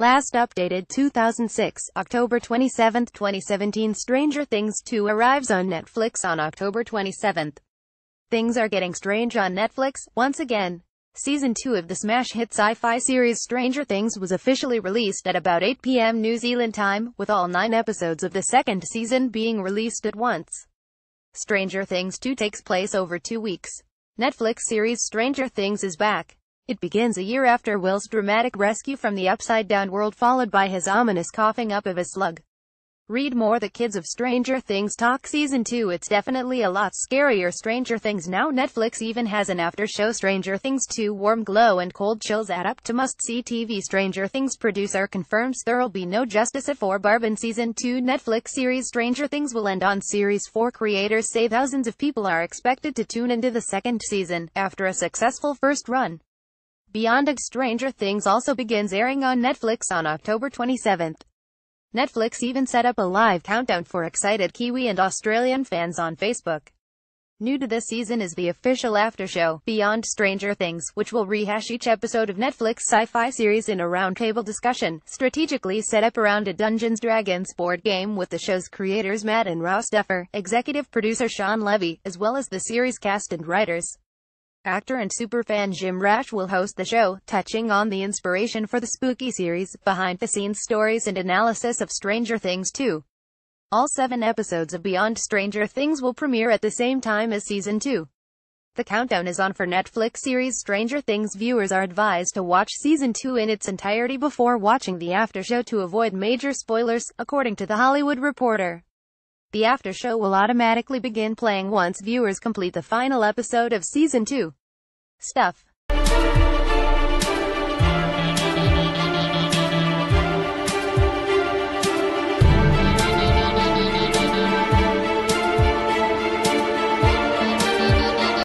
Last updated 2006, October 27, 2017. Stranger Things 2 arrives on Netflix on October 27. Things are getting strange on Netflix, once again. Season 2 of the smash hit sci-fi series Stranger Things was officially released at about 8 p.m. New Zealand time, with all 9 episodes of the second season being released at once. Stranger Things 2 takes place over 2 weeks. Netflix series Stranger Things is back. It begins a year after Will's dramatic rescue from the upside-down world, followed by his ominous coughing up of a slug. Read more. The Kids of Stranger Things Talk Season 2. It's definitely a lot scarier. Stranger Things Now. Netflix even has an after-show. Stranger Things 2. Warm glow and cold chills add up to must-see TV. Stranger Things producer confirms there'll be no justice for Barb in Season 2. Netflix series Stranger Things will end on Series 4. Creators say thousands of people are expected to tune into the second season, after a successful first run. Beyond Stranger Things also begins airing on Netflix on October 27. Netflix even set up a live countdown for excited Kiwi and Australian fans on Facebook. New to this season is the official aftershow, Beyond Stranger Things, which will rehash each episode of Netflix sci-fi series in a roundtable discussion, strategically set up around a Dungeons & Dragons board game with the show's creators Matt and Ross Duffer, executive producer Sean Levy, as well as the series cast and writers. Actor and superfan Jim Rash will host the show, touching on the inspiration for the spooky series, behind-the-scenes stories and analysis of Stranger Things 2. All 7 episodes of Beyond Stranger Things will premiere at the same time as Season 2. The countdown is on for Netflix series Stranger Things. Viewers are advised to watch Season 2 in its entirety before watching the aftershow to avoid major spoilers, according to The Hollywood Reporter. The aftershow will automatically begin playing once viewers complete the final episode of Season 2. Stuff.